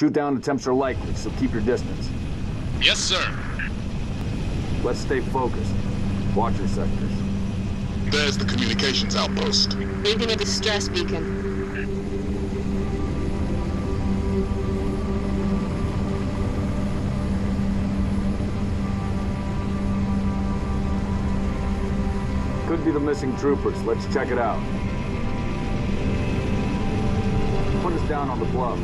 Shoot down attempts are likely, so keep your distance. Yes, sir. Let's stay focused. Watch your sectors. There's the communications outpost. Leaving a distress beacon. Could be the missing troopers. Let's check it out. Put us down on the bluff.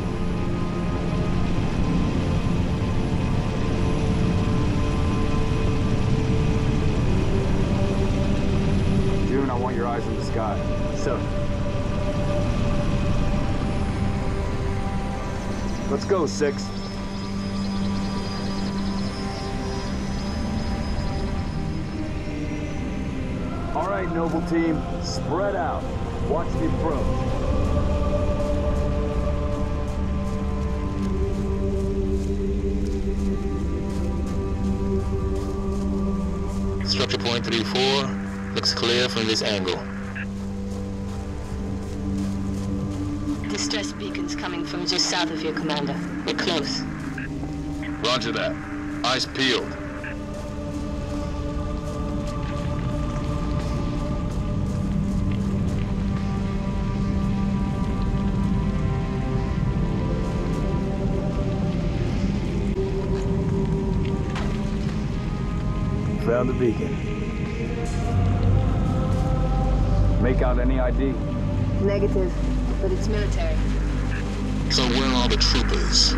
June, I want your eyes in the sky. Sir. Let's go, Six. All right, Noble Team, spread out. Watch the approach. Structure point 34 looks clear from this angle. Distress beacons coming from just south of you, Commander. We're close. Roger that. Eyes peeled. Found the beacon. Make out any ID? Negative, but it's military. So where are the troopers?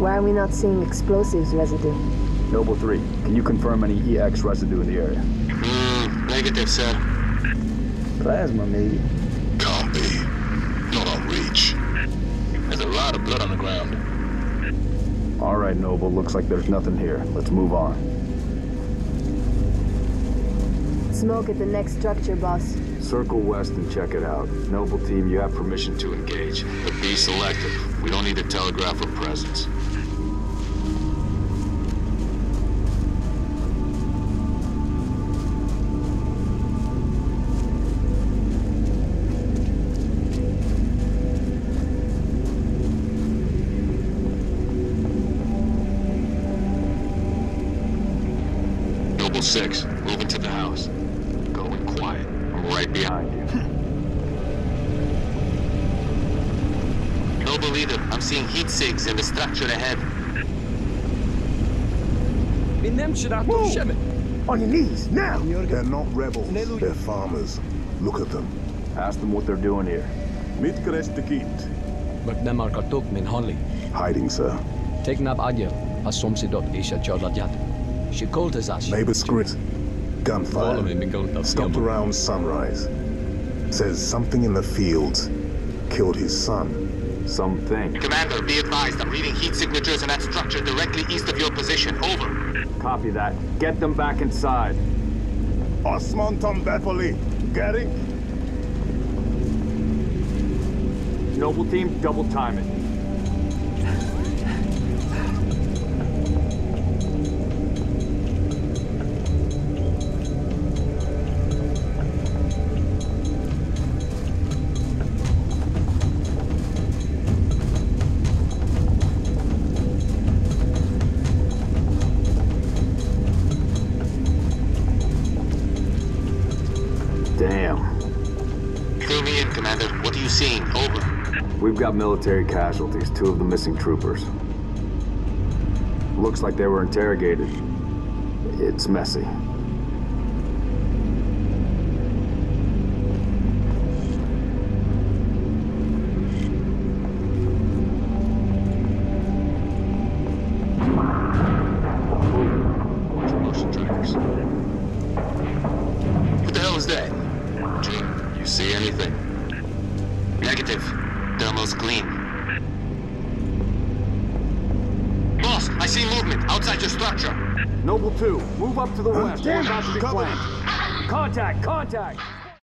Why are we not seeing explosives residue? Noble 3, can you confirm any EX residue in the area? Negative, sir. Plasma, maybe. Can't be. Not on reach. There's a lot of blood on the ground. All right, Noble. Looks like there's nothing here. Let's move on. Smoke at the next structure, boss. Circle west and check it out. Noble Team, you have permission to engage, but be selective. We don't need to telegraph our presence. Six, move into the house. Go in quiet. I'm right behind you. Noble Leader, I'm seeing heat sinks in the structure ahead. On your knees, now! They're not rebels, they're farmers. Look at them. Ask them what they're doing here. Hiding, sir. She called us as neighbors grit. Gunfire. Stopped around sunrise. Says something in the fields killed his son. Something. Commander, be advised. I'm reading heat signatures in that structure directly east of your position. Over. Copy that. Get them back inside. Osman Tambepoli. Getting? Noble Team, double time it. We've got military casualties, 2 of the missing troopers. Looks like they were interrogated. It's messy. Structure. Noble 2, move up to the west. We're about to be flanked. Contact!